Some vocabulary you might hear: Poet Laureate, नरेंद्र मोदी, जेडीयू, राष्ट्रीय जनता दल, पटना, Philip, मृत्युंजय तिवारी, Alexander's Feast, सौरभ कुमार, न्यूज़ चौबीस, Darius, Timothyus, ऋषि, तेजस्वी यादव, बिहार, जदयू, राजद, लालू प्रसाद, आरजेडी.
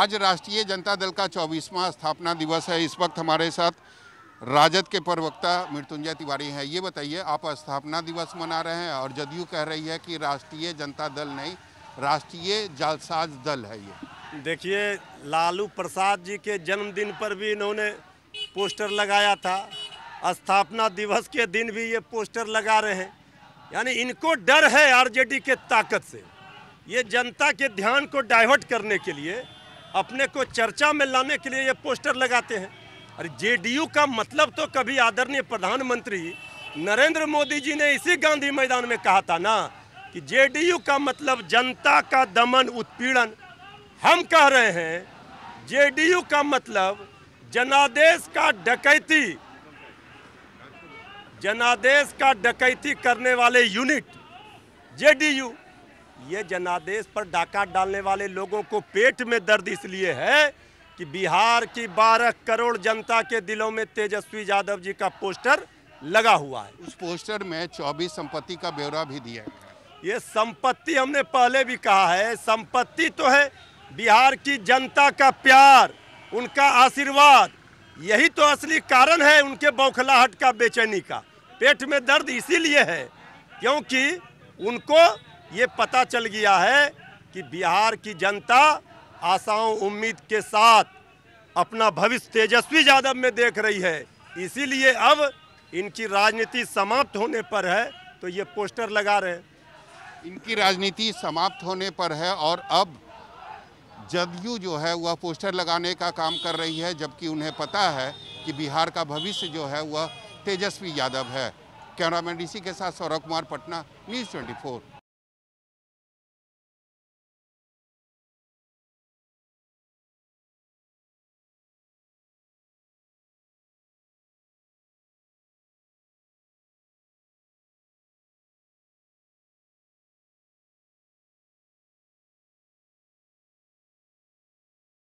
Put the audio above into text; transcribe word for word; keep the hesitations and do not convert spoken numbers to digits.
आज राष्ट्रीय जनता दल का चौबीसवां स्थापना दिवस है। इस वक्त हमारे साथ राजद के प्रवक्ता मृत्युंजय तिवारी हैं। ये बताइए, आप स्थापना दिवस मना रहे हैं और जदयू कह रही है कि राष्ट्रीय जनता दल नहीं, राष्ट्रीय जालसाज दल है ये। देखिए, लालू प्रसाद जी के जन्मदिन पर भी इन्होंने पोस्टर लगाया था, स्थापना दिवस के दिन भी ये पोस्टर लगा रहे हैं। यानी इनको डर है आरजेडी के ताकत से। ये जनता के ध्यान को डाइवर्ट करने के लिए, अपने को चर्चा में लाने के लिए ये पोस्टर लगाते हैं। और जेडीयू का मतलब तो कभी आदरणीय प्रधानमंत्री नरेंद्र मोदी जी ने इसी गांधी मैदान में कहा था ना कि जेडीयू का मतलब जनता का दमन उत्पीड़न। हम कह रहे हैं जेडीयू का मतलब जनादेश का डकैती, जनादेश का डकैती करने वाले यूनिट जेडीयू। ये जनादेश पर डाका डालने वाले लोगों को पेट में दर्द इसलिए है कि बिहार की बारह करोड़ जनता के दिलों में तेजस्वी यादव जी का पोस्टर लगा हुआ है। उस पोस्टर में चौबीस संपत्ति का ब्यौरा भी दिया है। ये संपत्ति हमने पहले भी कहा है, संपत्ति तो है बिहार की जनता का प्यार, उनका आशीर्वाद। यही तो असली कारण है उनके बौखलाहट का, बेचैनी का, पेट में दर्द इसीलिए है क्योंकि उनको ये पता चल गया है कि बिहार की जनता आशाओं उम्मीद के साथ अपना भविष्य तेजस्वी यादव में देख रही है। इसीलिए अब इनकी राजनीति समाप्त होने पर है तो ये पोस्टर लगा रहे हैं। इनकी राजनीति समाप्त होने पर है और अब जदयू जो है वह पोस्टर लगाने का काम कर रही है, जबकि उन्हें पता है कि बिहार का भविष्य जो है वह तेजस्वी यादव है। कैमरामैन ऋषि के साथ सौरभ कुमार, पटना, न्यूज़ चौबीस।